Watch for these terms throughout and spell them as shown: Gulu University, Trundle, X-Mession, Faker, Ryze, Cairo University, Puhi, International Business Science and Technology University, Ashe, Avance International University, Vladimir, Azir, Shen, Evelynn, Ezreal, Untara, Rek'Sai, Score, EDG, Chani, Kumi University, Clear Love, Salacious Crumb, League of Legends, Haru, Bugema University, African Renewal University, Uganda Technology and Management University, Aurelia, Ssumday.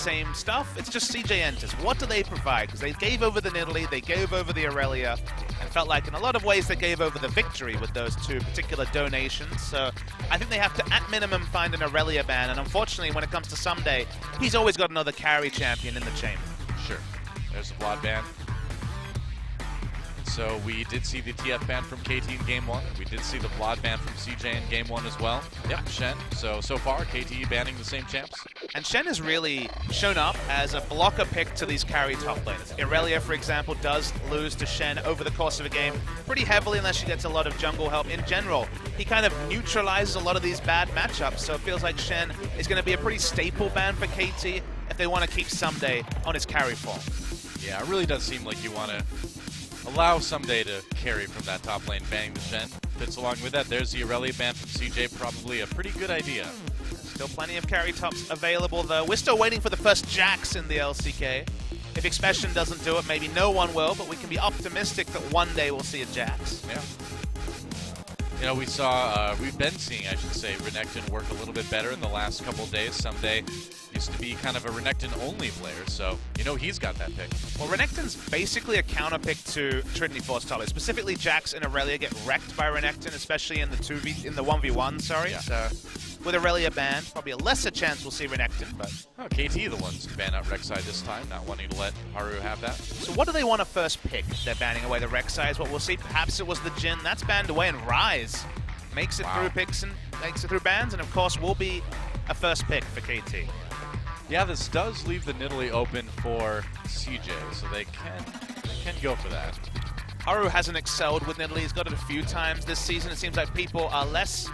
same stuff. It's just CJ Entus. What do they provide? Because they gave over the Nidalee, they gave over the Aurelia, and felt like in a lot of ways they gave over the victory with those two particular donations. So I think they have to, at minimum, find an Aurelia ban. And unfortunately, when it comes to Ssumday, he's always got another carry champion in the chamber. Sure. There's the Vlad ban. So we did see the TF ban from KT in Game 1. We did see the Vlad ban from CJ in Game 1 as well. Yep, Shen. So far, KT banning the same champs. And Shen has really shown up as a blocker pick to these carry top laners. Irelia, for example, does lose to Shen over the course of a game pretty heavily unless she gets a lot of jungle help. In general, he kind of neutralizes a lot of these bad matchups, so it feels like Shen is going to be a pretty staple ban for KT if they want to keep Ssumday on his carry form. Yeah, it really does seem like you want to allow Ssumday to carry from that top lane, banning the Shen. Fits along with that. There's the Aurelia ban from CJ, probably a pretty good idea. Still plenty of carry tops available, though. We're still waiting for the first Jax in the LCK. If X-Mession doesn't do it, maybe no one will, but we can be optimistic that one day we'll see a Jax. Yeah. You know, we've been seeing, Renekton work a little bit better in the last couple days. Ssumday used to be kind of a Renekton-only player, so you know he's got that pick. Well, Renekton's basically a counter pick to Trinity Force top. Specifically, Jax and Aurelia get wrecked by Renekton, especially in the 1v1. Sorry. Yeah. So with Aurelia banned, probably a lesser chance we'll see Renekton. But oh, KT the ones to ban out Rek'Sai this time, not wanting to let Haru have that. So what do they want to first pick? They're banning away the Rek'Sai is what we'll see. Perhaps it was the Jhin that's banned away, and Ryze makes it through picks and makes it through bans, and of course will be a first pick for KT. Yeah, this does leave the Nidalee open for CJ, so they can go for that. Haru hasn't excelled with Nidalee. He's got it a few times this season. It seems like people are less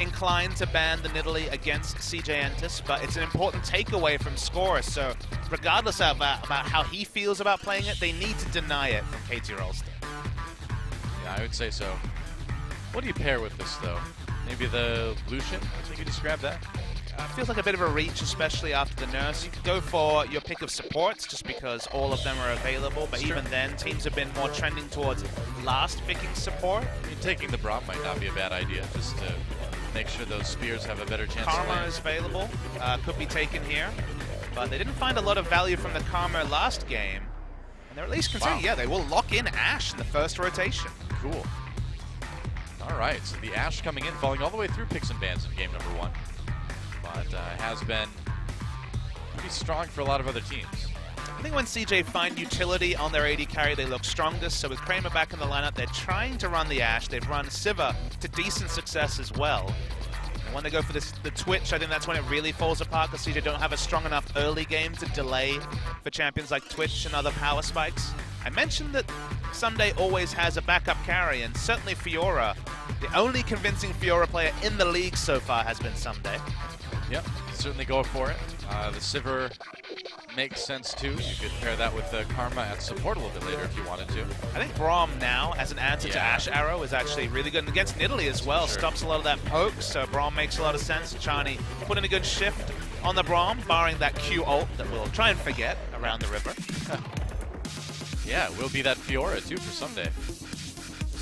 inclined to ban the Nidalee against CJ Entus, but it's an important takeaway from Score, so regardless of about how he feels about playing it, they need to deny it from KT Rolster. Yeah, I would say so. What do you pair with this, though? Maybe the Lucian? I think you describe that. Feels like a bit of a reach, especially after the Nurse. You could go for your pick of supports just because all of them are available, but even then, teams have been more trending towards last picking support. I mean, taking the Braum might not be a bad idea, just to make sure those spears have a better chance. Karma is available, could be taken here, but they didn't find a lot of value from the Karma last game, and they're at least considering, yeah, they will lock in Ashe in the first rotation. Cool. All right, so the Ashe coming in, falling all the way through picks and bans in game number 1. But has been pretty strong for a lot of other teams. I think when CJ find utility on their AD carry, they look strongest. So with Kramer back in the lineup, they're trying to run the Ashe. They've run Sivir to decent success as well. And when they go for the Twitch, I think that's when it really falls apart because CJ don't have a strong enough early game to delay for champions like Twitch and other power spikes. I mentioned that Ssumday always has a backup carry, and certainly Fiora, the only convincing Fiora player in the league so far has been Ssumday. Yep, certainly go for it. The Sivir makes sense too. You could pair that with Karma at support a little bit later if you wanted to. I think Braum now, as an answer to Ashe Arrow, is actually really good. And against Nidalee as well, stops a lot of that poke, so Braum makes a lot of sense. Chani put in a good shift on the Braum, barring that Q ult that we'll try and forget around the river. Yeah, it will be that Fiora too for Ssumday.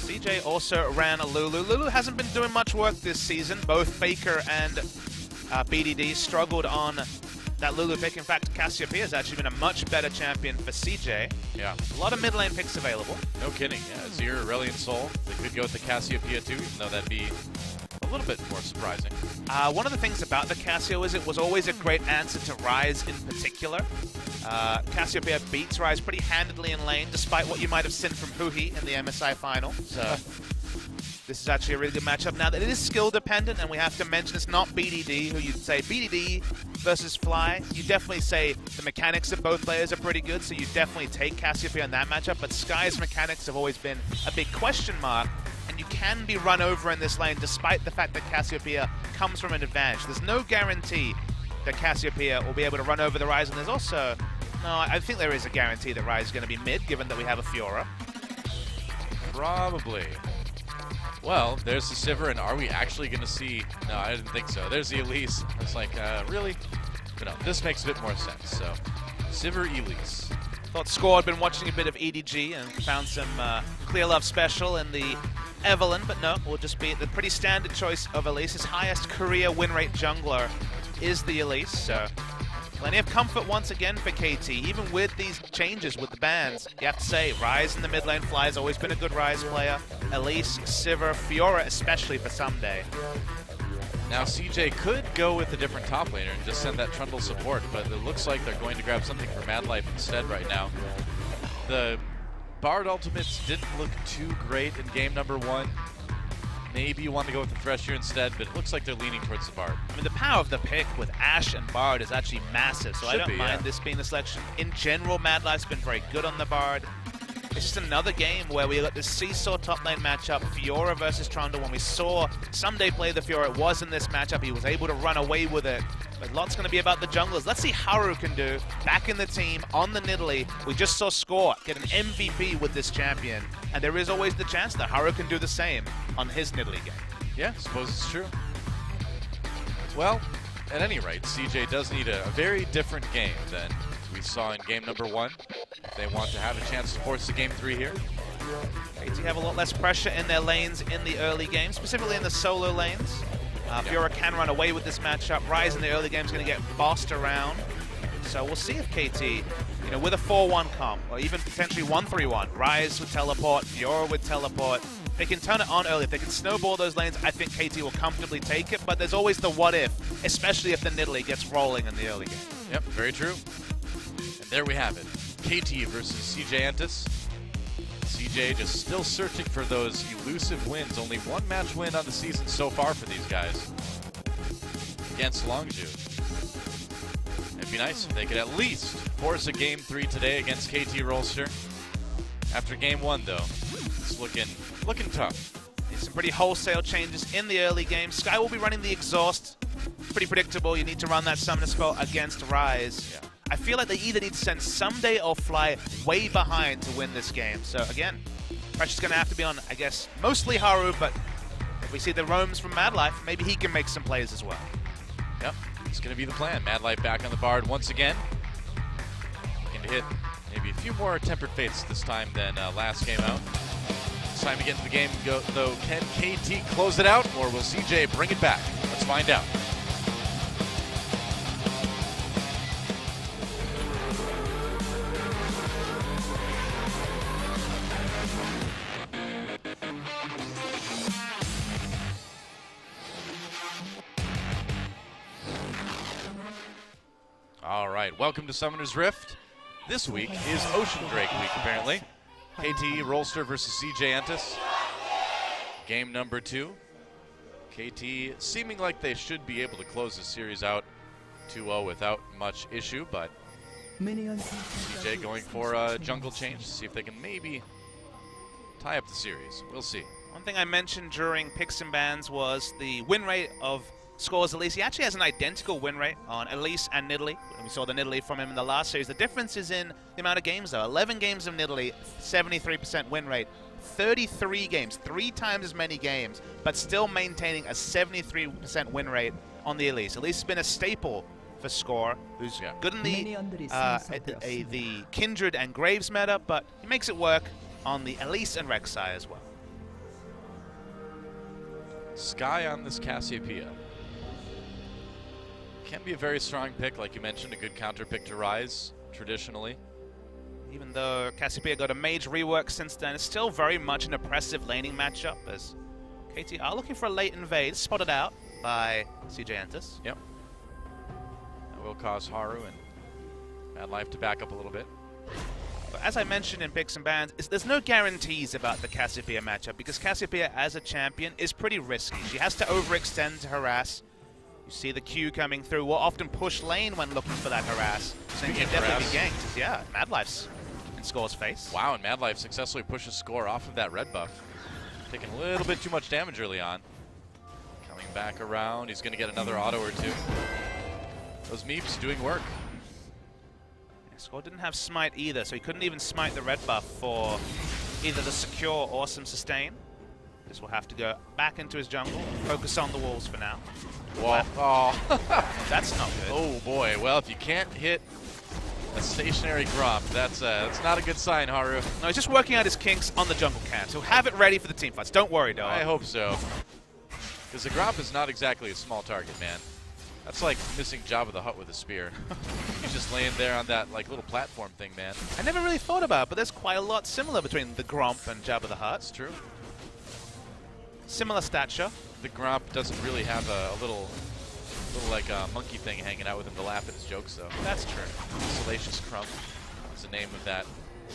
CJ also ran a Lulu. Lulu hasn't been doing much work this season. Both Faker and BDD struggled on that Lulu pick. In fact, Cassiopeia has actually been a much better champion for CJ. Yeah. A lot of mid lane picks available. No kidding. Yeah, Azir, Aurelion Sol. They could go with the Cassiopeia too, even though that'd be a little bit more surprising. One of the things about the Cassio is it was always a great answer to Ryze in particular. Cassiopeia beats Ryze pretty handedly in lane, despite what you might have seen from Puhi in the MSI final. So this is actually a really good matchup. Now that it is skill dependent, and we have to mention it's not BDD, who you'd say BDD versus Fly. You definitely say the mechanics of both players are pretty good, so you definitely take Cassiopeia in that matchup. But Sky's mechanics have always been a big question mark. And you can be run over in this lane despite the fact that Cassiopeia comes from an advantage. There's no guarantee that Cassiopeia will be able to run over the Ryze, and there's also, no, I think there is a guarantee that Ryze is going to be mid, given that we have a Fiora. Probably. Well, there's the Sivir, and are we actually going to see, no, I didn't think so. There's the Elise. I was like, really? But no, this makes a bit more sense, so Sivir, Elise. Thought Score had been watching a bit of EDG and found some Clear Love special in the Evelynn, but no, we'll just be the pretty standard choice of Elise. His highest career win rate jungler is the Elise, so Plenty of comfort once again for KT, even with these changes with the bans. You have to say, Ryze in the mid lane, Fly's always been a good Ryze player. Elise, Sivir, Fiora especially for Ssumday. Now CJ could go with a different top laner and just send that Trundle support, but it looks like they're going to grab something for Madlife instead right now. The Bard ultimates didn't look too great in game number one. Maybe you want to go with the Thresh here instead, but it looks like they're leaning towards the Bard. I mean, the power of the pick with Ashe and Bard is actually massive, so I don't mind this being the selection. In general, Madlife's been very good on the Bard. It's just another game where we got this seesaw top lane matchup, Fiora versus Trundle. When we saw Ssumday play the Fiora, it was in this matchup. He was able to run away with it. But lots going to be about the junglers. Let's see Haru can do back in the team on the Nidalee. We just saw Score get an MVP with this champion. And there is always the chance that Haru can do the same on his Nidalee game. Yeah, I suppose it's true. Well, at any rate, CJ does need a very different game than we saw in game number one. They want to have a chance to force the game three here. KT have a lot less pressure in their lanes in the early game, specifically in the solo lanes. Fiora can run away with this matchup. Ryze in the early game is going to get bossed around. So we'll see if KT, you know, with a 4-1 comp, or even potentially 1-3-1, Ryze with teleport, Fiora with teleport. If they can turn it on early, if they can snowball those lanes, I think KT will comfortably take it, but there's always the what if, especially if the Nidalee gets rolling in the early game. Yep, very true. There we have it, KT versus CJ Entus. CJ just still searching for those elusive wins. Only one match win on the season so far for these guys against Longzhu. It'd be nice if they could at least force a game three today against KT Rolster. After game one though, it's looking tough. There's some pretty wholesale changes in the early game. Sky will be running the exhaust. Pretty predictable, you need to run that summoner spell against Ryze. Yeah. I feel like they either need to send Ssumday or Fly way behind to win this game. So again, pressure's going to have to be on, I guess, mostly Haru, but if we see the roams from Madlife, maybe he can make some plays as well. Yep, it's going to be the plan. Madlife back on the Bard once again. Looking to hit maybe a few more Tempered Fates this time than last game out. It's time to get into the game, though. Can KT close it out, or will CJ bring it back? Let's find out. Welcome to Summoner's Rift. This week is Ocean Drake week, apparently. KT Rolster versus CJ Entus. Game number two. KT seeming like they should be able to close the series out 2-0 without much issue, but CJ going for a jungle change to see if they can maybe tie up the series. We'll see. One thing I mentioned during picks and bans was the win rate of Score's Elise. He actually has an identical win rate on Elise and Nidalee. We saw the Nidalee from him in the last series. The difference is in the amount of games, though. 11 games of Nidalee, 73% win rate. 33 games, 3 times as many games, but still maintaining a 73% win rate on the Elise. Elise has been a staple for Score, who's good in the Kindred and Graves meta, but he makes it work on the Elise and Rek'Sai as well. Sky on this Cassiopeia. Can be a very strong pick, like you mentioned, a good counter pick to Ryze, traditionally. Even though Cassiopeia got a mage rework since then, it's still very much an oppressive laning matchup, as KT are looking for a late invade, spotted out by CJ Entus. Yep. That will cause Haru and Madlife to back up a little bit. But as I mentioned in picks and bans, there's no guarantees about the Cassiopeia matchup, because Cassiopeia as a champion is pretty risky. She has to overextend to harass. You see the Q coming through. We'll often push lane when looking for that harass. So you can definitely be ganked. Yeah, Madlife's in Score's face. Wow, and Madlife successfully pushes Score off of that red buff. Taking a little bit too much damage early on. Coming back around. He's going to get another auto or two. Those meeps doing work. Yeah, Score didn't have smite either, so he couldn't even smite the red buff for either the secure or some sustain. This will have to go back into his jungle. Focus on the walls for now. Whoa. Oh. That's not good. Oh boy, well if you can't hit a stationary gromp, that's not a good sign, Haru. No, he's just working out his kinks on the jungle camp, so have it ready for the team fights. Don't worry, dog. I hope so. Because the gromp is not exactly a small target, man. That's like missing Jabba the Hutt with a spear. He's just laying there on that like little platform thing, man. I never really thought about it, but there's quite a lot similar between the Gromp and Jabba the Hutt. It's true. Similar stature. The Gromp doesn't really have a little like monkey thing hanging out with him to laugh at his jokes, though. That's true. Salacious Crumb is the name of that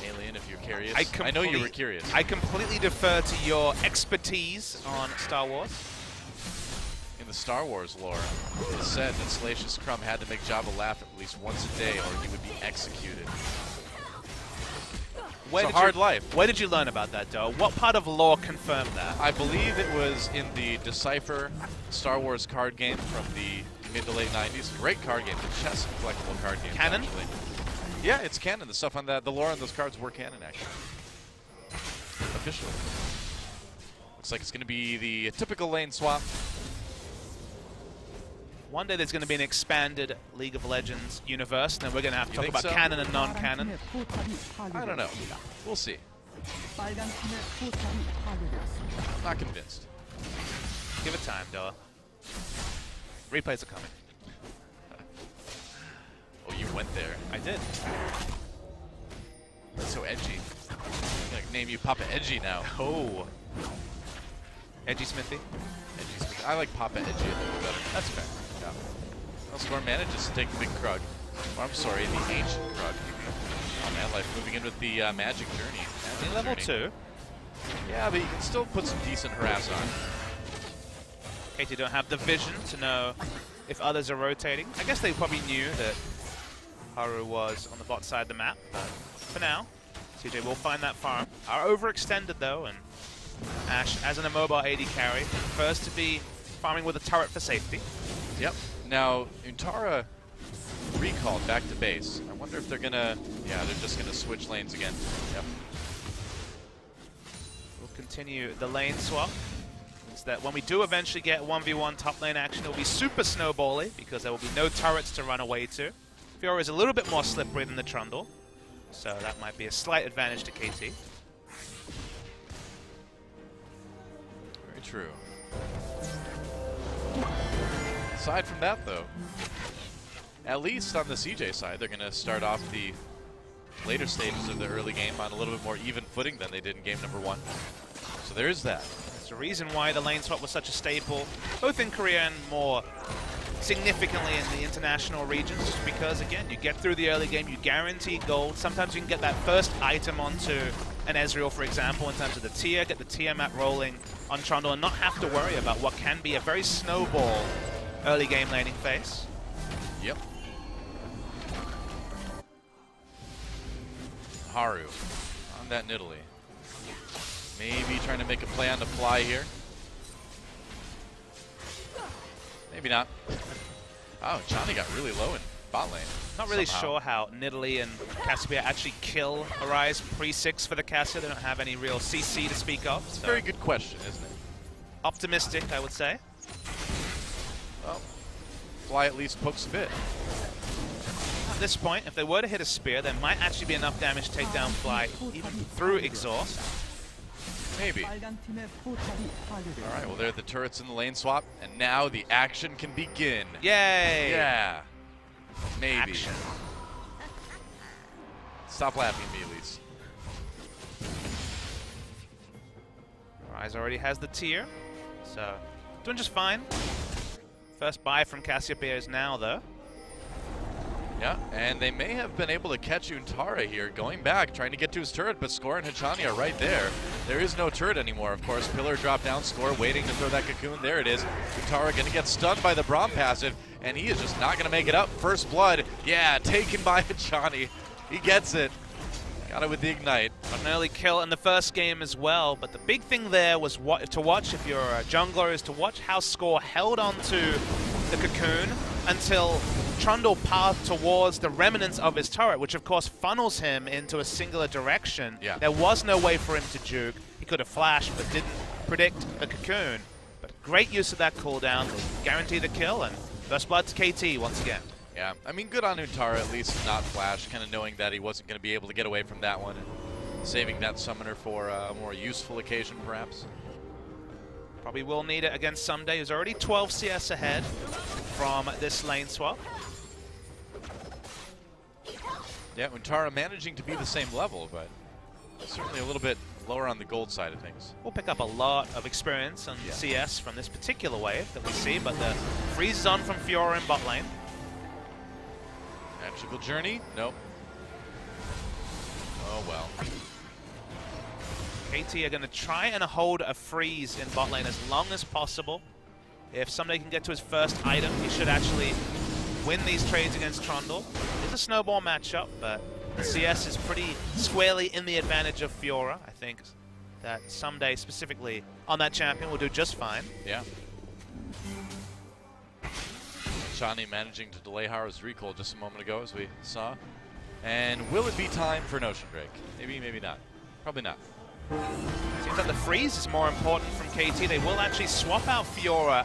alien, if you're curious. I know you were curious. I completely defer to your expertise on Star Wars. In the Star Wars lore, it is said that Salacious Crumb had to make Jabba laugh at least once a day or he would be executed. It's a hard life. Where did you learn about that, Doe? What part of lore confirmed that? I believe it was in the Decipher Star Wars card game from the mid to late 90s. Great card game. The chess and collectible card game. Canon? Actually. Yeah, it's canon. The stuff on that, the lore on those cards were canon, actually. Officially. Looks like it's going to be the typical lane swap. One day there's going to be an expanded League of Legends universe, and then we're going to have to talk about canon and non-canon. I don't know. We'll see. I'm not convinced. Give it time, Doa. Replays are coming. Oh, you went there. I did. That's so edgy. I'm going to name you Papa Edgy now. Oh. Edgy Smithy? Edgy Smithy. I like Papa Edgy a little better. That's fair. Score manages to take the big Krug. Or, I'm sorry, the ancient Krug. Oh, Madlife moving in with the Magic Journey. Magic level journey. 2. Yeah, but you can still put some decent harass on. KT don't have the vision to know if others are rotating. I guess they probably knew that Haru was on the bot side of the map, but for now, CJ will find that farm. Are overextended, though, and Ashe, as an immobile AD carry, prefers to be farming with a turret for safety. Yep. Now, Untara recalled back to base. I wonder if they're going to... Yeah, they're just going to switch lanes again. Yep. We'll continue the lane swap. It's that when we do eventually get 1v1 top lane action, it'll be super snowbally because there will be no turrets to run away to. Fiora is a little bit more slippery than the Trundle, so that might be a slight advantage to KT. Very true. Aside from that, though, at least on the CJ side, they're going to start off the later stages of the early game on a little bit more even footing than they did in game number 1. So there is that. It's the reason why the lane swap was such a staple, both in Korea and more significantly in the international regions, just because, again, you get through the early game, you guarantee gold. Sometimes you can get that first item onto an Ezreal, for example, in terms of the tier, get the tier map rolling on Trundle and not have to worry about what can be a very snowball early game laning phase. Yep. Haru on that Nidalee. Maybe trying to make a play on the fly here. Maybe not. Oh, Chani got really low in bot lane. Not really sure how Nidalee and Cassiopeia actually kill Arise pre-6 for the Cassiopeia. They don't have any real CC to speak of. It's a very good question, isn't it? Optimistic, I would say. Well, Fly at least pokes a bit. At this point, if they were to hit a spear, there might actually be enough damage to take down Fly, even through exhaust. Maybe. Alright, well there are the turrets in the lane swap, and now the action can begin. Yay! Yeah. Maybe. Action. Stop laughing at me, Elise. Rise already has the tier, so doing just fine. First buy from Cassiopeia is now, though. Yeah, and they may have been able to catch Untara here, going back, trying to get to his turret, but Score and Hachani are right there. There is no turret anymore, of course. Pillar dropped down, Score waiting to throw that cocoon. There it is. Untara going to get stunned by the Braum passive, and he is just not going to make it up. First blood, yeah, taken by Hachani. He gets it. Got it with the Ignite. An early kill in the first game as well, but the big thing there was to watch if you're a jungler is to watch how Score held onto the cocoon until Trundle path towards the remnants of his turret, which of course funnels him into a singular direction. Yeah. There was no way for him to juke. He could have flashed but didn't predict the cocoon. But great use of that cooldown to guarantee the kill, and first blood to KT once again. Yeah, I mean, good on Untara, at least not flash, kind of knowing that he wasn't going to be able to get away from that one, and saving that summoner for a more useful occasion, perhaps. Probably will need it against Ssumday, who's already 12 CS ahead from this lane swap. Yeah, Untara managing to be the same level, but certainly a little bit lower on the gold side of things. We'll pick up a lot of experience on CS from this particular wave that we see, but the freeze is on from Fiora in bot lane. Magical journey? Nope. Oh well. KT are going to try and hold a freeze in bot lane as long as possible. If Ssumday can get to his first item, he should actually win these trades against Trundle. It's a snowball matchup, but CS is pretty squarely in the advantage of Fiora. I think that Ssumday specifically on that champion will do just fine. Yeah. Chani managing to delay Haru's recall just a moment ago, as we saw. And will it be time for an Ocean Drake? Maybe, maybe not. Probably not. Seems like the freeze is more important from KT. They will actually swap out Fiora,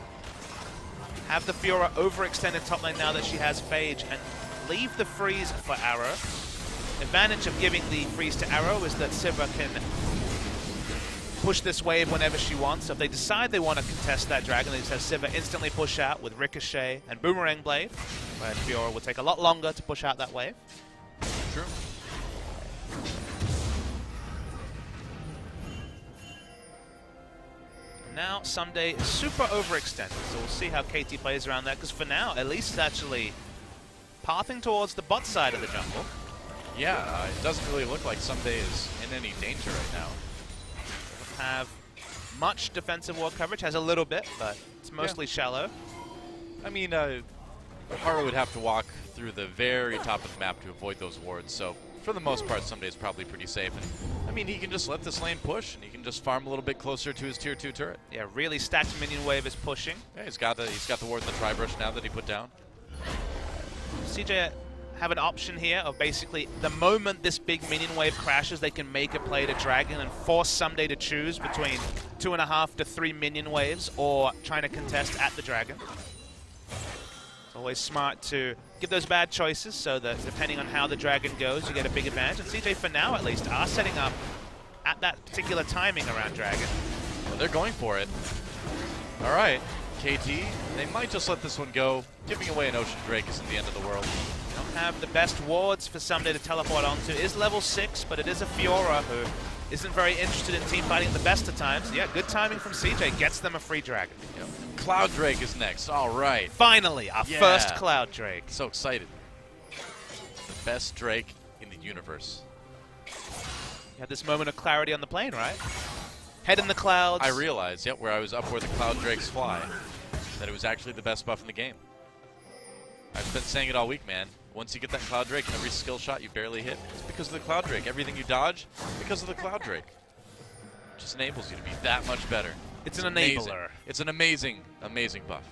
have the Fiora overextended top lane now that she has Phage, and leave the freeze for Arrow. Advantage of giving the freeze to Arrow is that Sivir can push this wave whenever she wants. So if they decide they want to contest that dragon, they just have Sivir instantly push out with Ricochet and Boomerang Blade, where Fiora will take a lot longer to push out that wave. True. Now Ssumday is super overextended, so we'll see how KT plays around that, because for now, Elise is actually pathing towards the bot side of the jungle. Yeah, it doesn't really look like Ssumday is in any danger right now. Doesn't have much defensive wall coverage, has a little bit, but it's mostly shallow. I mean, Haru would have to walk through the very top of the map to avoid those wards, so for the most part, Ssumday is probably pretty safe. And I mean, he can just let this lane push, and he can just farm a little bit closer to his tier 2 turret. Yeah, really stacked minion wave is pushing. Yeah, he's got the ward in the tri-brush now that he put down. CJ have an option here of basically the moment this big minion wave crashes, they can make a play to dragon and force Ssumday to choose between 2.5 to 3 minion waves or trying to contest at the dragon. It's always smart to give those bad choices so that depending on how the dragon goes, you get a big advantage. And CJ, for now at least, are setting up at that particular timing around dragon. Well, they're going for it. All right, KT, they might just let this one go. Giving away an Ocean Drake isn't the end of the world. They don't have the best wards for Ssumday to teleport onto. It is level 6, but it is a Fiora who isn't very interested in teamfighting at the best of times. Yeah, good timing from CJ. Gets them a free dragon. Yep. Cloud Drake is next. All right. Finally, our first Cloud Drake. So excited. The best Drake in the universe. You had this moment of clarity on the plane, right? Head in the clouds. I realized, yep, where I was up where the Cloud Drakes fly, that it was actually the best buff in the game. I've been saying it all week, man. Once you get that Cloud Drake, every skill shot you barely hit, it's because of the Cloud Drake. Everything you dodge, because of the Cloud Drake. It just enables you to be that much better. It's an enabler. Amazing. It's an amazing, amazing buff.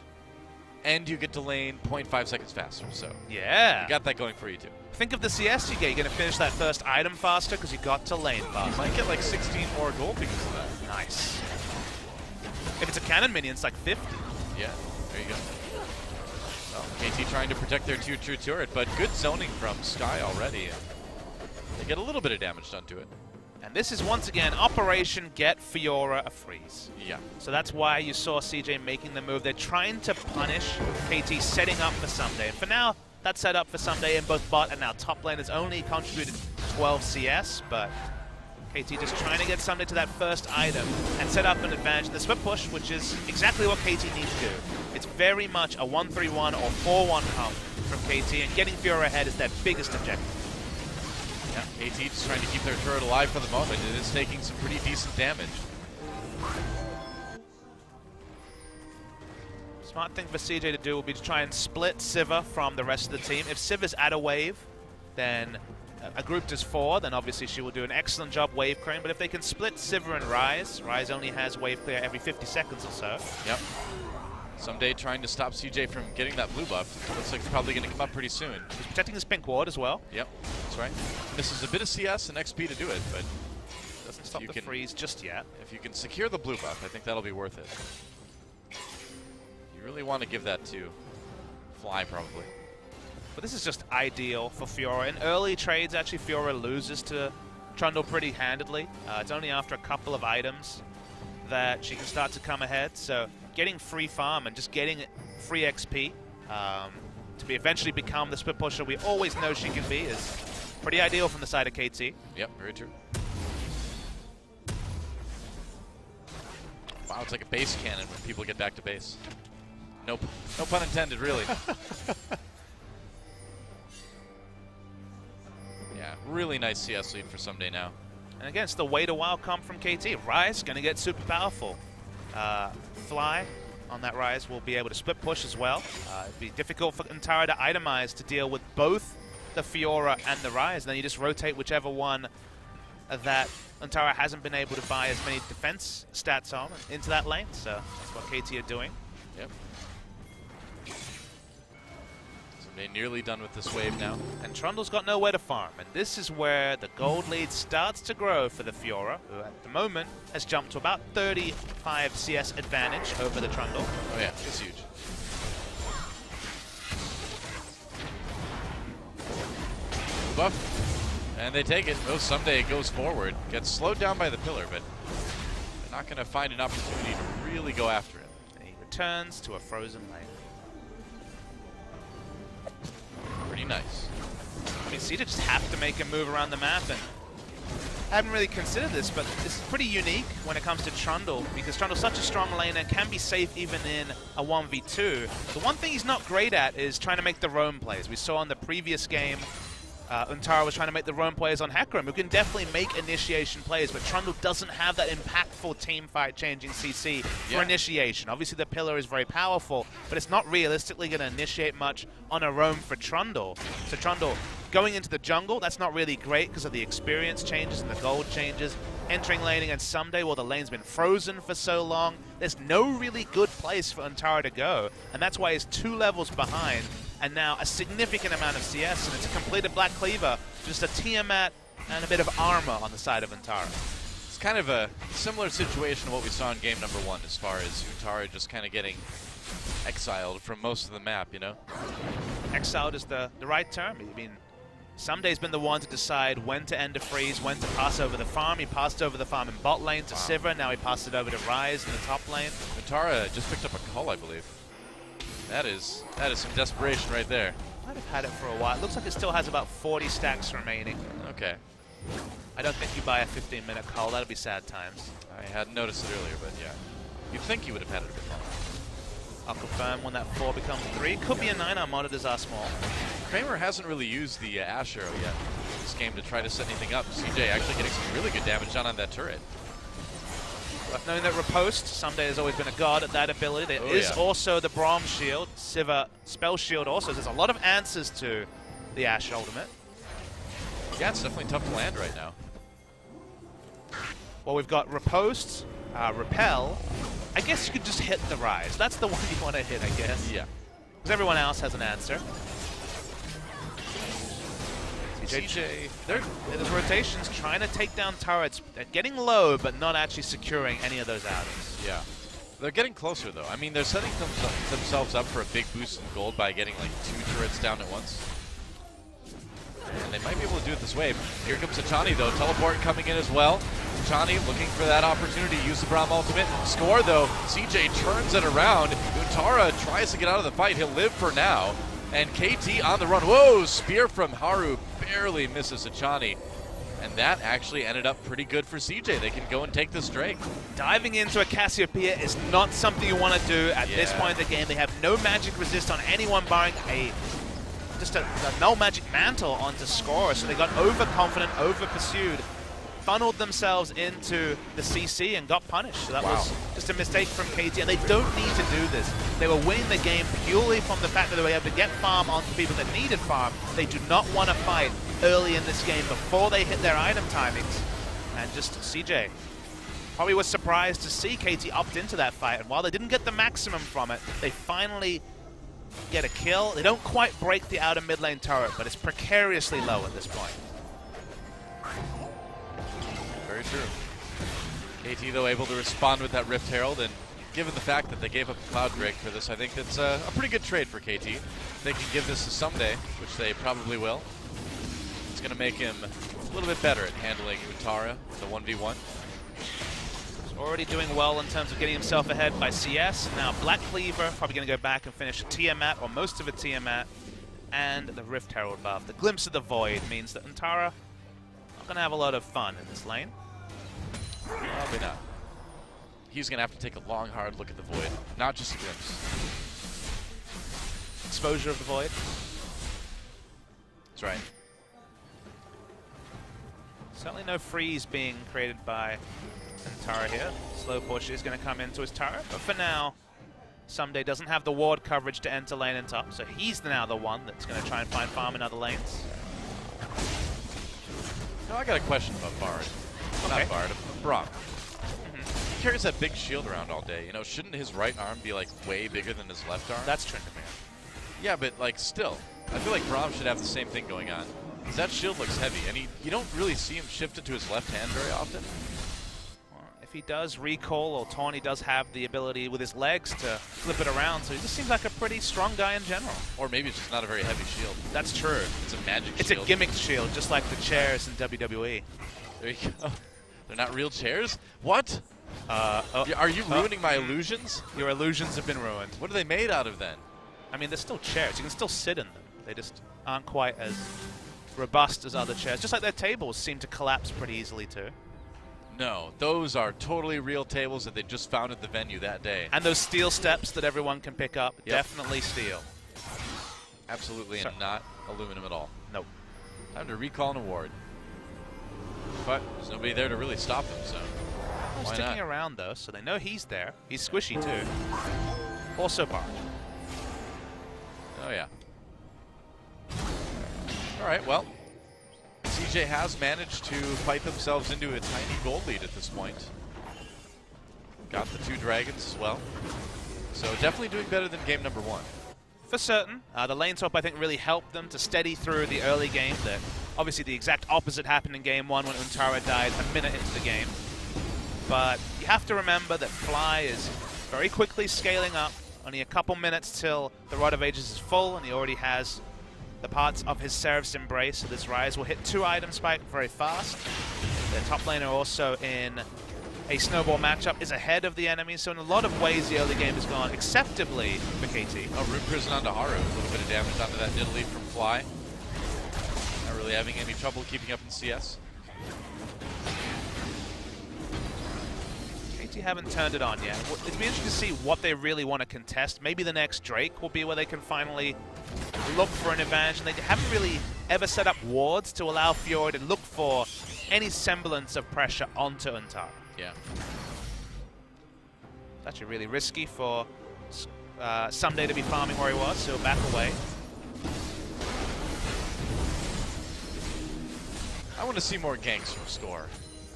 And you get to lane 0.5 seconds faster, so yeah, you got that going for you too. Think of the CS you get. You're going to finish that first item faster because you got to lane faster. You might get like 16 more gold because of that. Nice. If it's a cannon minion, it's like 50. Yeah, there you go. Well, KT trying to protect their tier 2 turret, but good zoning from Sky already. They get a little bit of damage done to it. And this is, once again, Operation Get Fiora a Freeze. Yeah. So that's why you saw CJ making the move. They're trying to punish KT, setting up for Ssumday. And for now, that's set up for Ssumday in both bot and now top lane. Has only contributed 12 CS, but KT just trying to get Ssumday to that first item and set up an advantage in the swift push, which is exactly what KT needs to do. It's very much a 1-3-1 or 4-1 hump from KT, and getting Fiora ahead is their biggest objective. KT just trying to keep their turret alive for the moment. It is taking some pretty decent damage. Smart thing for CJ to do will be to try and split Sivir from the rest of the team. If Sivir's at a wave, then a group does 4, then obviously she will do an excellent job wave clearing. But if they can split Sivir and Ryze, Ryze only has wave clear every 50 seconds or so. Yep. Ssumday trying to stop CJ from getting that blue buff. Looks like it's probably going to come up pretty soon. He's protecting his pink ward as well. Yep, that's right. Misses a bit of CS and XP to do it, but doesn't stop the freeze just yet. If you can secure the blue buff, I think that'll be worth it. You really want to give that to Fly, probably. But this is just ideal for Fiora. In early trades, actually, Fiora loses to Trundle pretty handedly. It's only after a couple of items that she can start to come ahead. So getting free farm and just getting free XP to be eventually become the split pusher we always know she can be is pretty ideal from the side of KT. Yep, very true. Wow, it's like a base cannon when people get back to base. Nope, no pun intended, really. Yeah, really nice CS lead for Ssumday now. And again, it's the wait a while come from KT. Ryze going to get super powerful. Fly on that Ryze will be able to split push as well. It'd be difficult for Untara to itemize to deal with both the Fiora and the Ryze. And then you just rotate whichever one that Untara hasn't been able to buy as many defense stats on into that lane. So that's what KT are doing. Yep. They're nearly done with this wave now. And Trundle's got nowhere to farm, and this is where the gold lead starts to grow for the Fiora, who at the moment has jumped to about 35 CS advantage over the Trundle. Oh yeah, it's huge. Buff, and they take it. Oh, Ssumday it goes forward. Gets slowed down by the pillar, but they're not going to find an opportunity to really go after him. And he returns to a frozen lane. Pretty nice. I mean, CJ just have to make a move around the map, and I haven't really considered this, but this is pretty unique when it comes to Trundle, because Trundle's such a strong laner, can be safe even in a 1v2. The one thing he's not great at is trying to make the roam plays. We saw in the previous game, Untara was trying to make the roam plays on Hecarim, who can definitely make initiation plays, but Trundle doesn't have that impactful team fight changing CC for initiation. Obviously the pillar is very powerful, but it's not realistically going to initiate much on a roam for Trundle. So Trundle going into the jungle, that's not really great because of the experience changes and the gold changes. Entering laning and Ssumday, well, the lane's been frozen for so long, there's no really good place for Untara to go, and that's why he's 2 levels behind. And now a significant amount of CS, and it's a completed Black Cleaver, just a Tiamat and a bit of armor on the side of Untara. It's kind of a similar situation to what we saw in game #1 as far as Untara just kind of getting exiled from most of the map, you know? Exiled is the right term. I mean, Ssumday's been the one to decide when to end a freeze, when to pass over the farm. He passed over the farm in bot lane to Sivir, now he passed it over to Ryze in the top lane. Untara just picked up a call, I believe. That is some desperation right there. Might have had it for a while. It looks like it still has about 40 stacks remaining. Okay. I don't think you buy a 15-minute call. That'll be sad times. I hadn't noticed it earlier, but yeah. You'd think you would have had it a bit longer. I'll confirm when that 4 becomes 3. Could be a 9. Our monitors are small. Kramer hasn't really used the Ash Arrow yet this game to try to set anything up. CJ actually getting some really good damage done on that turret. Knowing that Riposte, Ssumday has always been a god at that ability. There is also the Braum Shield, Sivir Spell Shield also. So there's a lot of answers to the Ashe ultimate. Yeah, it's definitely tough to land right now. Well, we've got Riposte, Repel. I guess you could just hit the Ryze. That's the one you want to hit, I guess. Yeah. Because everyone else has an answer. CJ, there's rotations trying to take down turrets. They're getting low, but not actually securing any of those outings. Yeah. They're getting closer, though. I mean, they're setting themselves up for a big boost in gold by getting, like, 2 turrets down at once. And they might be able to do it this way. Here comes Hachani, though. Teleport coming in as well. Chani looking for that opportunity to use the Braum ultimate. Score, though. CJ turns it around. Untara tries to get out of the fight. He'll live for now. And KT on the run. Whoa! Spear from Haru barely misses Hachani. And that actually ended up pretty good for CJ. They can go and take this Drake. Diving into a Cassiopeia is not something you want to do at this point in the game. They have no magic resist on anyone barring just a null magic mantle onto Score. So they got overconfident, over-pursued, funneled themselves into the CC and got punished. So that was just a mistake from KT, and they don't need to do this. They were winning the game purely from the fact that they were able to get farm onto people that needed farm. They do not want to fight early in this game before they hit their item timings. And just CJ probably was surprised to see KT opt into that fight. And while they didn't get the maximum from it, they finally get a kill. They don't quite break the outer mid lane turret, but it's precariously low at this point. Very true. KT, though, able to respond with that Rift Herald, and given the fact that they gave up Cloud Drake for this, I think that's a pretty good trade for KT. If they can give this to Ssumday, which they probably will, it's going to make him a little bit better at handling Untara in the 1v1. already doing well in terms of getting himself ahead by CS. Now Black Cleaver probably going to go back and finish a Tiamat, or most of a Tiamat, and the Rift Herald buff. The Glimpse of the Void means that Untara not going to have a lot of fun in this lane. Probably not. He's going to have to take a long, hard look at the Void, not just the Glimpse. Exposure of the Void. That's right. Certainly no freeze being created by Untara here. Slow push is going to come into his turret, but for now, Ssumday doesn't have the ward coverage to enter lane and top, so he's now the one that's going to try and find farm in other lanes. No, I got a question about Bard. Okay. Not Bard, Brock. He carries that big shield around all day. You know, shouldn't his right arm be like way bigger than his left arm? That's true, man. Yeah, but like still, I feel like Braum should have the same thing going on. Because that shield looks heavy, and you don't really see him shift it to his left hand very often. If he does recall or taunt, he does have the ability with his legs to flip it around, so he just seems like a pretty strong guy in general. Or maybe it's just not a very heavy shield. That's true. It's a magic shield. It's a gimmick shield, just like the chairs in WWE. There you go. They're not real chairs? What? Are you ruining my illusions? Your illusions have been ruined. What are they made out of then? I mean, they're still chairs. You can still sit in them. They just aren't quite as robust as other chairs. Just like their tables seem to collapse pretty easily, too. No, those are totally real tables that they just found at the venue that day. And those steel steps that everyone can pick up, yep. Definitely steel. Absolutely, and not aluminum at all. Nope. Time to recall an award. But there's nobody there to really stop them, so why not? Sticking around, though, so they know he's there. He's squishy, too. Also Barge. Oh, yeah. All right, well, CJ has managed to fight themselves into a tiny gold lead at this point. Got the 2 dragons as well. So definitely doing better than game number 1. For certain. The lane swap, I think, really helped them to steady through the early game. That obviously, the exact opposite happened in game 1 when Untara died a minute into the game. But you have to remember that Fly is very quickly scaling up. Only a couple minutes till the Rod of Ages is full, and he already has the parts of his Seraph's Embrace, so this Ryze will hit 2 item spike very fast. Their top laner also in a snowball matchup is ahead of the enemy, so in a lot of ways the early game has gone acceptably for KT. Oh, Root Prison onto Haru, a little bit of damage onto that Nidalee from Fly. Not really having any trouble keeping up in CS. Haven't turned it on yet. It'd be interesting to see what they really want to contest. Maybe the next Drake will be where they can finally look for an advantage. And they haven't really ever set up wards to allow Fjord to look for any semblance of pressure onto Untara. Yeah. It's actually really risky for Ssumday to be farming where he was, so he'll back away. I want to see more ganks from Score.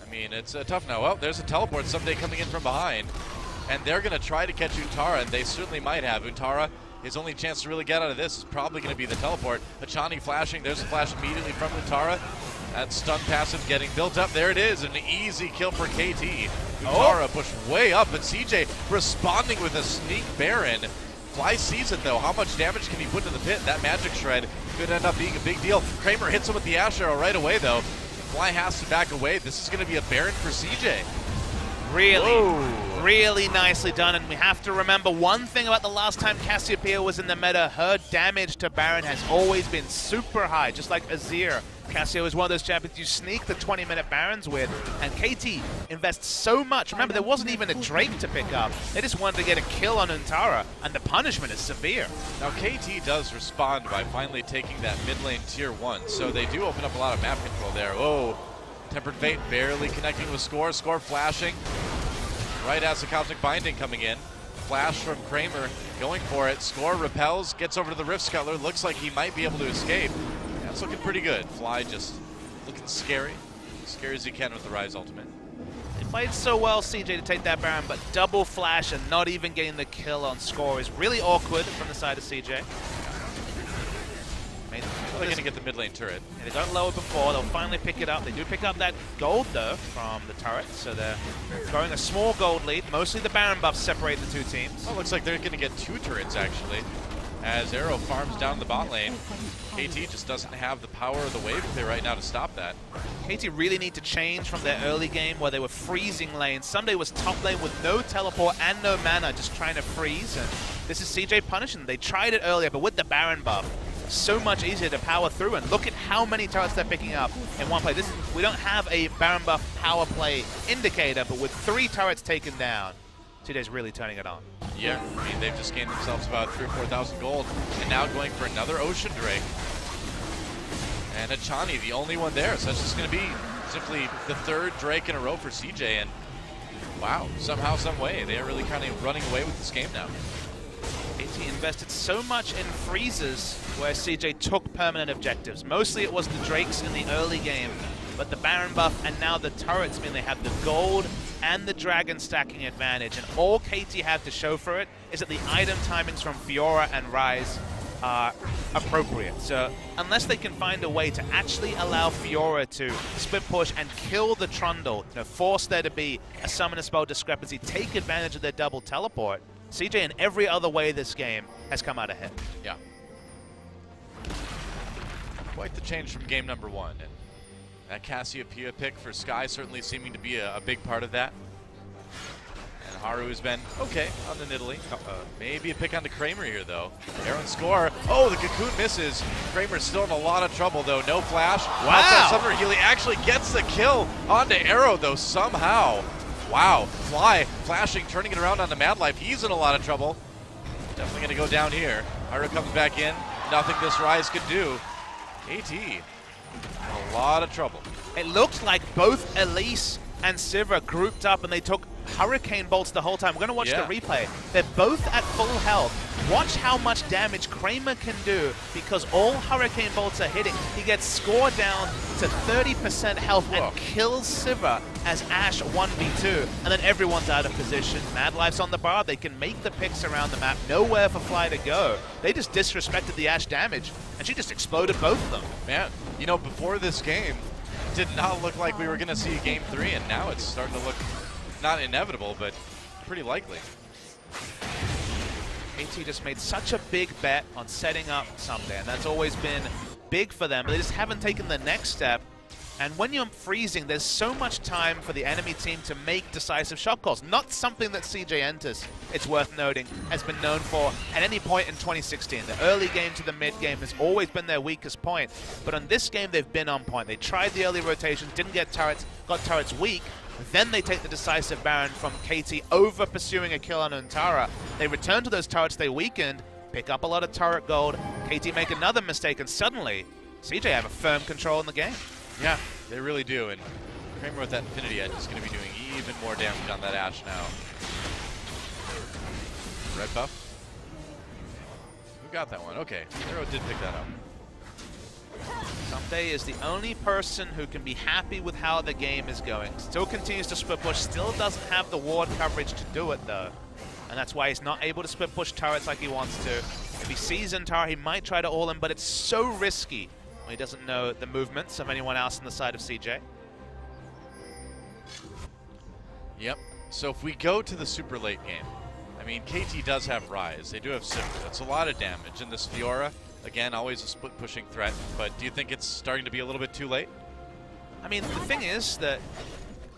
I mean, it's tough now. Well, there's a teleport Ssumday coming in from behind, and they're going to try to catch Untara, and they certainly might have. Untara, his only chance to really get out of this is probably going to be the teleport. Hachani flashing. There's a flash immediately from Untara. That stun passive getting built up. There it is, an easy kill for KT. Untara pushed way up, and CJ responding with a sneak Baron. Fly sees it, though. How much damage can he put to the pit? That magic shred could end up being a big deal. Kramer hits him with the Ash Arrow right away, though. Fly has to back away. This is going to be a Baron for CJ. Really, really nicely done. And we have to remember one thing about the last time Cassiopeia was in the meta. Her damage to Baron has always been super high, just like Azir. Cassio is one of those champions you sneak the 20-minute Barons with, and KT invests so much. Remember, there wasn't even a Drake to pick up. They just wanted to get a kill on Untara, and the punishment is severe. Now, KT does respond by finally taking that mid lane tier 1, so they do open up a lot of map control there. Oh, Tempered Fate barely connecting with Score. Score flashing right as the Cosmic Binding coming in. Flash from Kramer going for it. Score repels, gets over to the Rift Scuttler. Looks like he might be able to escape. That's looking pretty good. Fly just looking scary. Scary as he can with the Ryze ultimate. They played so well, CJ, to take that Baron, but double flash and not even getting the kill on Score is really awkward from the side of CJ. They're going to get the mid lane turret. Yeah, they got lowered before. They'll finally pick it up. They do pick up that gold, though, from the turret. So they're growing a small gold lead. Mostly the Baron buffs separate the 2 teams. Well, looks like they're going to get 2 turrets, actually. As Arrow farms down the bot lane, KT just doesn't have the power of the wave play right now to stop that. KT really need to change from their early game where they were freezing lane. Ssumday was top lane with no teleport and no mana, just trying to freeze. And this is CJ punishing them. They tried it earlier, but with the Baron buff, so much easier to power through. And look at how many turrets they're picking up in one play. This is, we don't have a Baron buff power play indicator, but with 3 turrets taken down, CJ's really turning it on. Yeah, I mean, they've just gained themselves about 3,000 or 4,000 gold, and now going for another Ocean Drake. And Hachani, the only one there, so it's just going to be simply the 3rd Drake in a row for CJ, and wow, somehow, some way, they are really kind of running away with this game now. KT invested so much in freezes where CJ took permanent objectives. Mostly it was the Drakes in the early game, but the Baron buff and now the turrets mean they have the gold and the dragon stacking advantage, and all KT have to show for it is that the item timings from Fiora and Ryze are appropriate. So unless they can find a way to actually allow Fiora to split push and kill the Trundle, you know, force there to be a summoner spell discrepancy, take advantage of their double teleport, CJ in every other way this game has come out ahead. Yeah. Quite the change from game number 1. And that Cassiopeia pick for Sky certainly seeming to be a big part of that. Haru has been okay on the Nidalee. Maybe a pick on the Kramer here, though. Aaron Score. Oh, the Cocoon misses. Kramer's still in a lot of trouble, though. No flash. Wow. Summoner Healy actually gets the kill onto Arrow, though, somehow. Wow. Fly flashing, turning it around onto Madlife. He's in a lot of trouble. Definitely going to go down here. Haru comes back in. Nothing this Ryze could do. KT in a lot of trouble. It looked like both Elise and Sivir grouped up, and they took Hurricane bolts the whole time. We're going to watch the replay. They're both at full health. Watch how much damage Kramer can do because all Hurricane bolts are hitting. He gets Score down to 30% health and kills Sivir as Ashe 1v2. And then everyone's out of position. Madlife's on the bar. They can make the picks around the map. Nowhere for Fly to go. They just disrespected the Ashe damage, and she just exploded both of them. Man, you know, before this game, it did not look like we were going to see game 3, and now it's starting to look not inevitable, but pretty likely. KT just made such a big bet on setting up Ssumday, and that's always been big for them, but they just haven't taken the next step. And when you're freezing, there's so much time for the enemy team to make decisive shot calls. Not something that CJ Entus, it's worth noting, has been known for at any point in 2016. The early game to the mid game has always been their weakest point, but on this game, they've been on point. They tried the early rotations, didn't get turrets, got turrets weak. Then they take the decisive Baron from KT over pursuing a kill on Untara. They return to those turrets they weakened, pick up a lot of turret gold, KT make another mistake, and suddenly CJ have a firm control in the game. Yeah, they really do, and Kramer with that Infinity Edge is going to be doing even more damage on that Ashe now. Red buff? Who got that one? Okay, Arrow did pick that up. Ssumday is the only person who can be happy with how the game is going. Still continues to split push, still doesn't have the ward coverage to do it though. And that's why he's not able to split push turrets like he wants to. If he sees Untara, he might try to all in, but it's so risky when he doesn't know the movements of anyone else on the side of CJ. Yep, so if we go to the super late game, I mean, KT does have Ryze, they do have Sivir, that's a lot of damage, and this Fiora, again, always a split-pushing threat, but do you think it's starting to be a little bit too late? I mean, the thing is that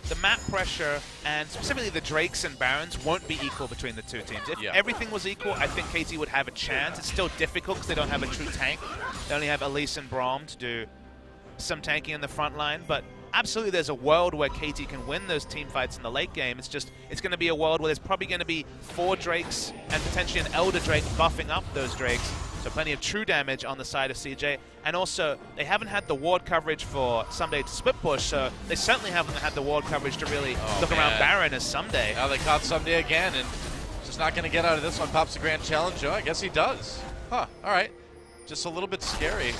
the map pressure, and specifically the Drakes and Barons, won't be equal between the two teams. If everything was equal, I think KT would have a chance. It's still difficult because they don't have a true tank. They only have Elise and Braum to do some tanking in the front line, but absolutely there's a world where KT can win those team fights in the late game. It's just, it's going to be a world where there's probably going to be 4 Drakes and potentially an Elder Drake buffing up those Drakes. So plenty of true damage on the side of CJ. And also, they haven't had the ward coverage for Ssumday to split push, so they certainly haven't had the ward coverage to really look around Baron as Ssumday. Now they caught Ssumday again, and just not going to get out of this one. Pops the Grand Challenge. Oh, I guess he does. Huh, all right. Just a little bit scary.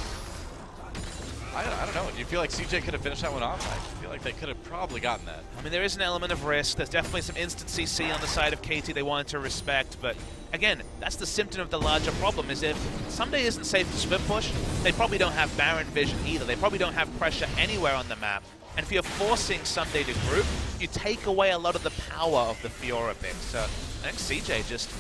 I don't know. Do you feel like CJ could have finished that one off? I feel like they could have probably gotten that. I mean, there is an element of risk. There's definitely some instant CC on the side of KT they wanted to respect, but again, that's the symptom of the larger problem, is if Ssumday isn't safe to split push, they probably don't have Baron vision either. They probably don't have pressure anywhere on the map. And if you're forcing Ssumday to group, you take away a lot of the power of the Fiora pick. So I think CJ just,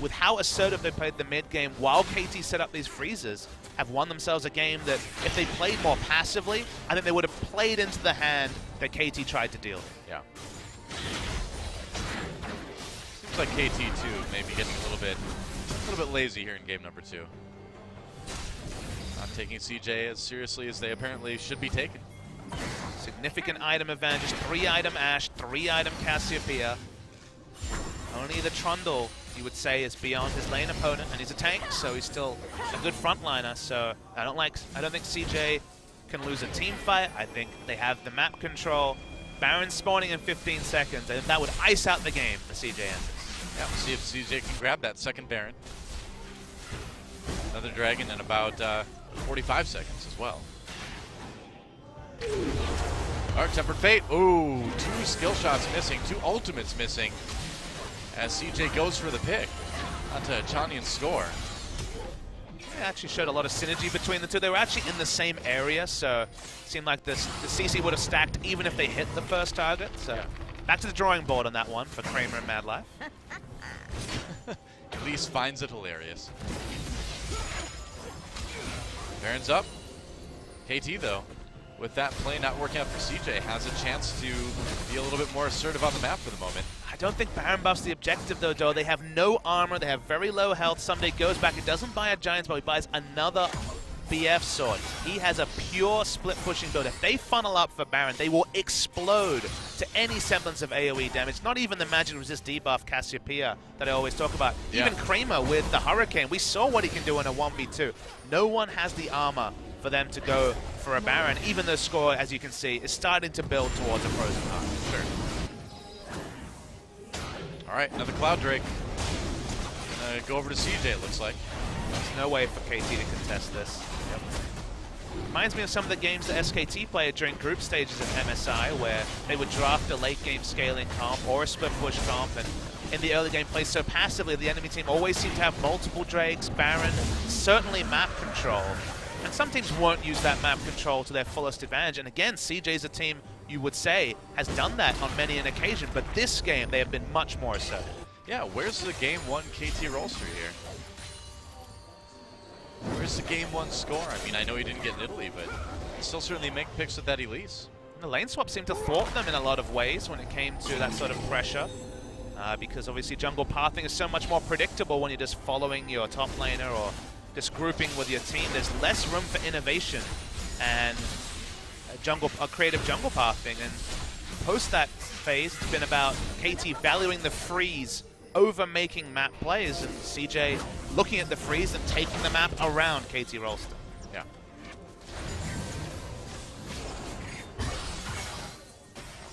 with how assertive they played the mid game while KT set up these freezes, have won themselves a game that, if they played more passively, I think they would have played into the hand that KT tried to deal. Yeah. Seems like KT too maybe getting a little bit lazy here in game number two. Not taking CJ as seriously as they apparently should be taken. Significant item advantage, 3-item Ashe, 3-item Cassiopeia. Only the Trundle, you would say, is beyond his lane opponent, and he's a tank, so he's still a good frontliner. So I don't think CJ can lose a team fight. I think they have the map control. Baron spawning in 15 seconds, and that would ice out the game for CJ Entus. Yeah, we'll see if CJ can grab that second Baron. Another Dragon in about 45 seconds as well. All right, Tempered Fate. Ooh, 2 skill shots missing, 2 ultimates missing. As CJ goes for the pick onto Chani and Score. They actually showed a lot of synergy between the two. They were actually in the same area, so it seemed like the CC would have stacked even if they hit the first target. So yeah, back to the drawing board on that one for Kramer and Madlife. At least finds it hilarious. Baron's up. KT, though, with that play not working out for CJ, has a chance to be a little bit more assertive on the map for the moment. I don't think Baron buffs the objective, though, Doe. They have no armor. They have very low health. Ssumday goes back. He doesn't buy a Giant Sword. He buys another BF Sword. He has a pure split-pushing build. If they funnel up for Baron, they will explode to any semblance of AoE damage. Not even the magic resist debuff Cassiopeia that I always talk about. Yeah. Even Kramer with the Hurricane. We saw what he can do in a 1v2. No one has the armor for them to go for a Baron, even though Score, as you can see, is starting to build towards a Frozen Heart. Sure. All right, another Cloud Drake. Gonna go over to CJ, it looks like. There's no way for KT to contest this. Yep. Reminds me of some of the games that SKT played during group stages of MSI, where they would draft a late-game scaling comp or a split-push comp, and in the early game play so passively, the enemy team always seemed to have multiple Drakes, Baron, certainly map control. And some teams won't use that map control to their fullest advantage. And again, CJ's a team you would say has done that on many an occasion, but this game they have been much more so. Yeah, where's the game one KT Rolster here? Where's the game one Score? I mean, I know he didn't get in Italy, but he still certainly make picks with that Elise. And the lane swap seemed to thwart them in a lot of ways when it came to that sort of pressure. Because obviously jungle pathing is so much more predictable when you're just following your top laner or just grouping with your team. There's less room for innovation and creative jungle pathing. And post that phase, it's been about KT valuing the freeze over making map plays, and CJ looking at the freeze and taking the map around KT Rolster. Yeah.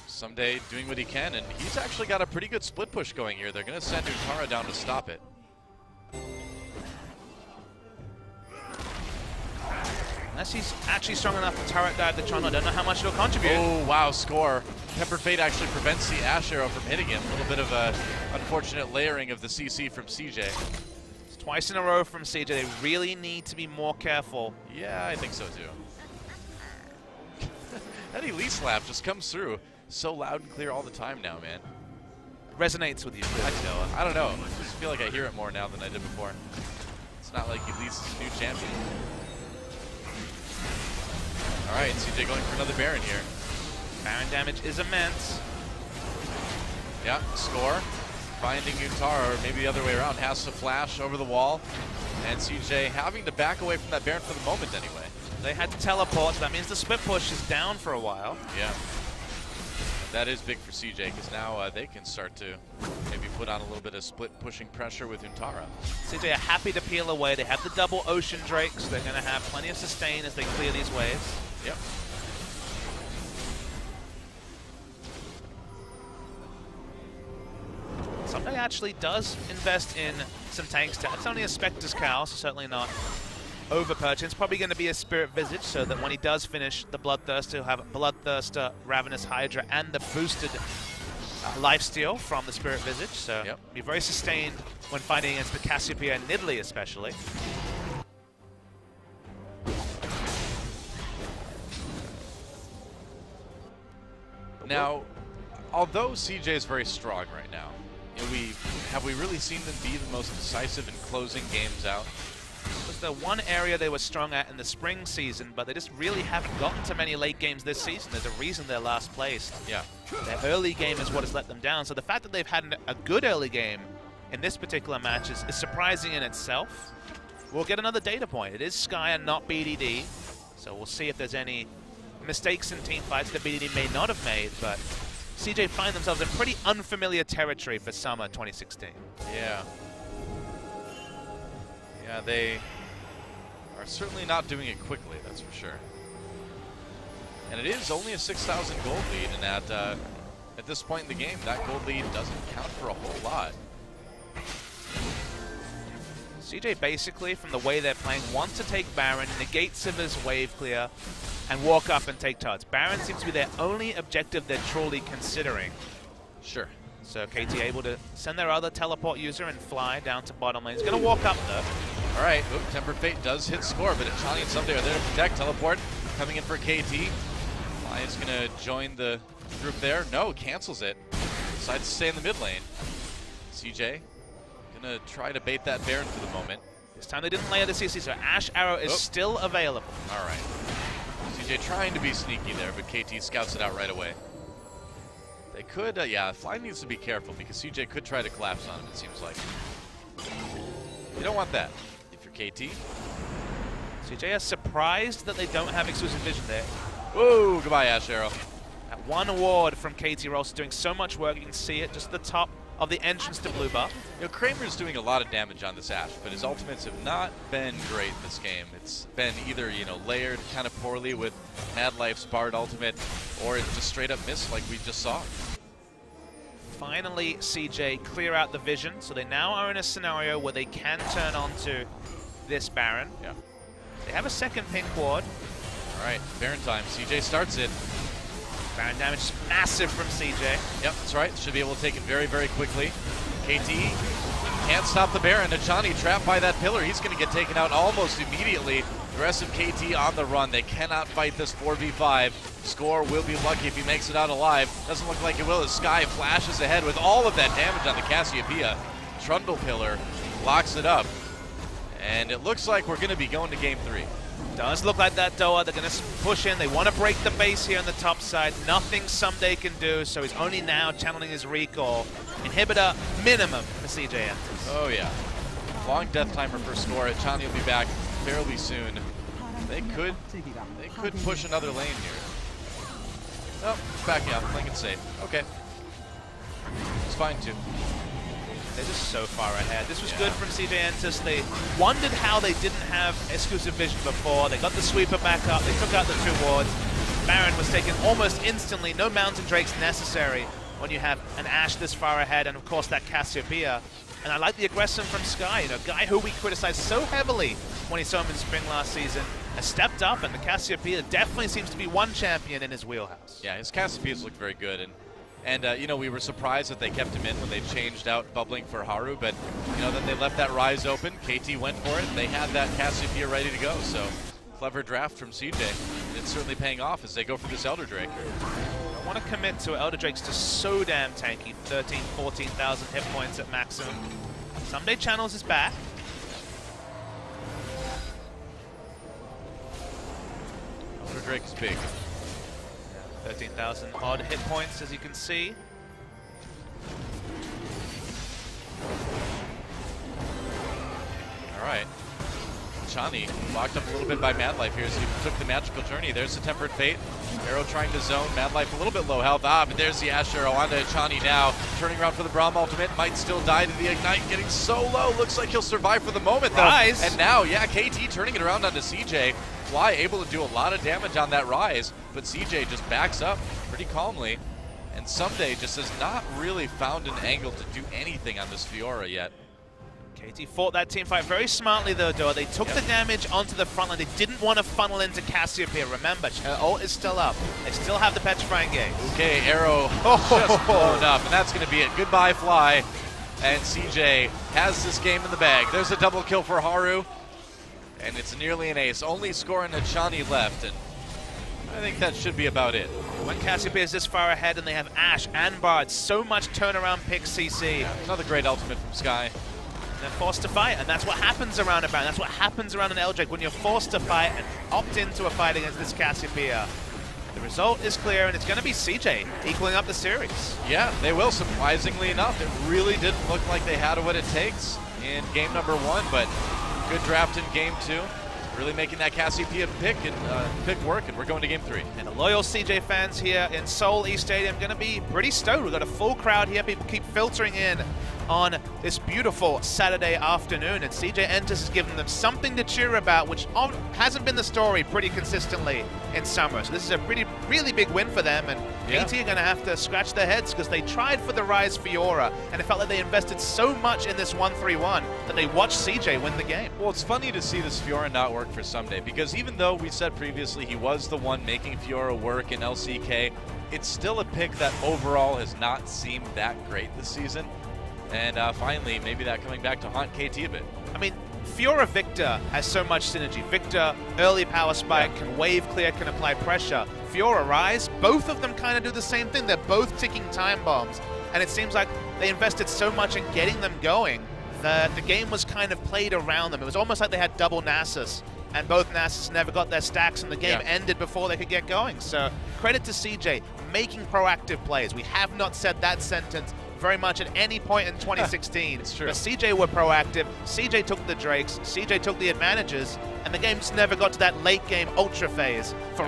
Ssumday doing what he can, and he's actually got a pretty good split push going here. They're going to send Untara down to stop it. Unless he's actually strong enough to turret dive the Chana, I don't know how much it'll contribute. Oh, wow, Score. Tempered Fate actually prevents the Ashe Arrow from hitting him. A little bit of a unfortunate layering of the CC from CJ. It's twice in a row from CJ. They really need to be more careful. Yeah, I think so too. That Elise laugh just comes through so loud and clear all the time now, man. Resonates with you. I don't know. I just feel like I hear it more now than I did before. It's not like Elise is a new champion. All right, CJ going for another Baron here. Baron damage is immense. Yeah, Score finding Untara, or maybe the other way around, has to flash over the wall. And CJ having to back away from that Baron for the moment anyway. They had to teleport, so that means the split push is down for a while. Yeah. That is big for CJ, because now they can start to maybe put on a little bit of split-pushing pressure with Untara. CJ are happy to peel away. They have the double Ocean Drake, so they're going to have plenty of sustain as they clear these waves. Yep. Ssumday actually does invest in some tanks. It's only a Spectre's Cowl, so certainly not overpurchase. It's probably going to be a Spirit Visage, so that when he does finish the Bloodthirster, he'll have Bloodthirster, Ravenous Hydra, and the boosted lifesteal from the Spirit Visage. So yep, be very sustained when fighting against the Cassiopeia and Nidalee especially. Now, although CJ is very strong right now, have we really seen them be the most decisive in closing games out? was the one area they were strong at in the spring season, but they just really haven't gotten to many late games this season. There's a reason they're last placed. Yeah. Their early game is what has let them down. So the fact that they've had a good early game in this particular match is surprising in itself. We'll get another data point. It is Sky and not BDD, so we'll see if there's any mistakes in team fights that BDD may not have made, but CJ find themselves in pretty unfamiliar territory for summer 2016. Yeah. Yeah, they are certainly not doing it quickly, that's for sure. And it is only a 6,000 gold lead, and at this point in the game, that gold lead doesn't count for a whole lot. CJ basically, from the way they're playing, wants to take Baron, negate Sivers' wave clear, and walk up and take targets. Baron seems to be their only objective they're truly considering. Sure. So KT able to send their other teleport user and Fly down to bottom lane. He's going to walk up though. All right. Oop, Tempered Fate does hit Score, but Chani and Ssumday are there to protect. Teleport coming in for KT. Fly is going to join the group there. No, cancels it. Decides to stay in the mid lane. CJ going to try to bait that Baron for the moment. This time they didn't layer the CC, so Ash Arrow is still available. All right. CJ trying to be sneaky there, but KT scouts it out right away. They could, yeah, Fly needs to be careful because CJ could try to collapse on him, it seems like. You don't want that if you're KT. CJ are surprised that they don't have exclusive vision there. Whoa, goodbye, Ash Arrow. That one ward from KT Rolster doing so much work. You can see it, just the top of the entrance to blue buff. You know, Kramer's doing a lot of damage on this Ash, but his ultimates have not been great this game. It's been either, you know, layered kind of poorly with Madlife's Bard ultimate, or it just straight up missed like we just saw. Finally, CJ clear out the vision, so they now are in a scenario where they can turn onto this Baron. Yeah. They have a second pink ward. All right, Baron time. CJ starts it. Baron damage is massive from CJ. Yep, that's right. Should be able to take it very, very quickly. KT can't stop the Baron. Hachani trapped by that pillar. He's going to get taken out almost immediately. The rest of KT on the run. They cannot fight this 4v5. Score will be lucky if he makes it out alive. Doesn't look like it will as Sky flashes ahead with all of that damage on the Cassiopeia. Trundle pillar locks it up. And it looks like we're going to be going to game three. Does look like that, Doa. They're going to push in. They want to break the base here on the top side. Nothing Ssumday can do, so he's only now channeling his recall. Inhibitor minimum for CJ Entus. Oh, yeah. Long death timer for Score. Chani will be back fairly soon. They could push another lane here. Nope, back out. Playing it safe. Okay. It's fine, too. They're just so far ahead. This was good from CJ Entus. They wondered how they didn't have exclusive vision before. They got the sweeper back up. They took out the two wards. Baron was taken almost instantly. No Mountain Drakes necessary when you have an Ashe this far ahead, and of course that Cassiopeia. And I like the aggression from Sky. You know, a guy who we criticized so heavily when he saw him in spring last season has stepped up, and the Cassiopeia definitely seems to be one champion in his wheelhouse. Yeah, his Cassiopeias looked very good, and you know, we were surprised that they kept him in when they changed out Bubbling for Haru, but, you know, then they left that Rise open. KT went for it. They had that Cassiopeia ready to go, so clever draft from CJ. It's certainly paying off as they go for this Elder Drake. I want to commit to Elder Drake's just so damn tanky. 13, 14,000 hit points at maximum. Ssumday channels his back. Elder Drake is big. 13,000 odd hit points, as you can see. All right. Chani locked up a little bit by Madlife here as he took the magical journey. There's the Tempered Fate. Arrow trying to zone. Madlife a little bit low health. Ah, but there's the Ash Arrow onto Chani now. Turning around for the Braum ultimate. Might still die to the Ignite. Getting so low. Looks like he'll survive for the moment, though. Rise. And now, yeah, KT turning it around onto CJ. Fly able to do a lot of damage on that Rise, but CJ just backs up pretty calmly, and Ssumday just has not really found an angle to do anything on this Fiora yet. KT fought that team fight very smartly though, Doa. They took the damage onto the front line. They didn't want to funnel into Cassiopeia. Remember, her ult is still up. They still have the petrifying gate. Okay, Arrow just blown up, and that's going to be it. Goodbye, Fly, and CJ has this game in the bag. There's a double kill for Haru. And it's nearly an ace. Only Score and Hachani left, and I think that should be about it. When Cassiopeia is this far ahead and they have Ashe and Bard, so much turnaround pick CC. Yeah, another great ultimate from Sky. They're forced to fight, and that's what happens around a ban. That's what happens around an Eldritch when you're forced to fight and opt into a fight against this Cassiopeia. The result is clear, and it's going to be CJ equaling up the series. Yeah, they will, surprisingly enough. It really didn't look like they had what it takes in game number one, but good draft in game two. Really making that Cassiopeia pick work, and we're going to game three. And the loyal CJ fans here in Seoul East Stadium going to be pretty stoked. We've got a full crowd here. People keep filtering in on this beautiful Saturday afternoon, and CJ Entus has given them something to cheer about, which hasn't been the story pretty consistently in summer. So this is a really big win for them, and KT are gonna have to scratch their heads because they tried for the Rise Fiora, and it felt like they invested so much in this 1-3-1 that they watched CJ win the game. Well, it's funny to see this Fiora not work for Ssumday, because even though we said previously he was the one making Fiora work in LCK, it's still a pick that overall has not seemed that great this season. And finally, maybe that coming back to haunt KT a bit. I mean, Fiora Victor has so much synergy. Victor, early power spike, can wave clear, can apply pressure. Fiora Rise, both of them kind of do the same thing. They're both ticking time bombs. And it seems like they invested so much in getting them going that the game was kind of played around them. It was almost like they had double Nasus, and both Nasus never got their stacks, and the game ended before they could get going. So credit to CJ, making proactive plays. We have not said that sentence very much at any point in 2016. It's true. But CJ were proactive, CJ took the Drakes, CJ took the advantages, and the game's never got to that late game ultra phase for